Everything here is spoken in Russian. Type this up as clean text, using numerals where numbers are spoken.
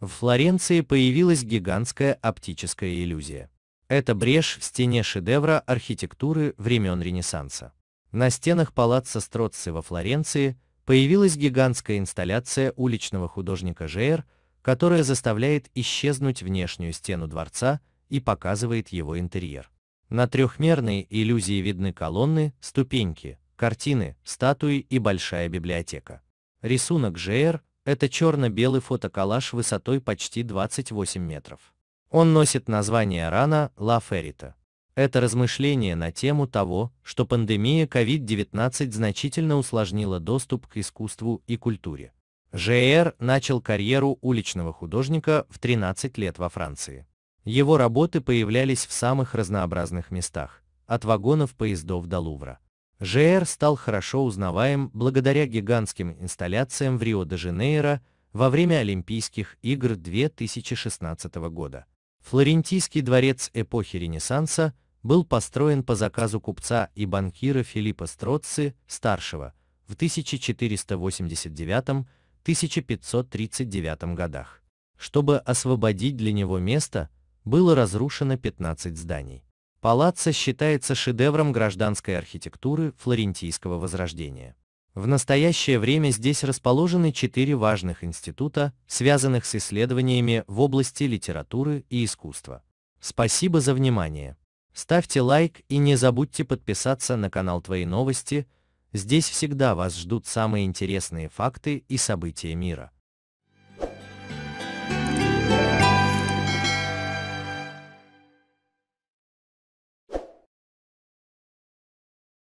В Флоренции появилась гигантская оптическая иллюзия. Это брешь в стене шедевра архитектуры времен Ренессанса. На стенах Палаццо Строцци во Флоренции появилась гигантская инсталляция уличного художника JR, которая заставляет исчезнуть внешнюю стену дворца и показывает его интерьер. На трехмерной иллюзии видны колонны, ступеньки, картины, статуи и большая библиотека. Рисунок JR – это черно-белый фотоколлаж высотой почти 28 метров. Он носит название рана La Ferita. Это размышление на тему того, что пандемия COVID-19 значительно усложнила доступ к искусству и культуре. JR начал карьеру уличного художника в 13 лет во Франции. Его работы появлялись в самых разнообразных местах, от вагонов поездов до Лувра. JR стал хорошо узнаваем благодаря гигантским инсталляциям в Рио-де-Жанейро во время Олимпийских игр 2016 года. Флорентийский дворец эпохи Ренессанса был построен по заказу купца и банкира Филиппо Строцци старшего в 1489 1539 годах. Чтобы освободить для него место, было разрушено 15 зданий. Палаццо считается шедевром гражданской архитектуры флорентийского Возрождения. В настоящее время здесь расположены 4 важных института, связанных с исследованиями в области литературы и искусства. Спасибо за внимание. Ставьте лайк и не забудьте подписаться на канал Твои Новости. Здесь всегда вас ждут самые интересные факты и события мира.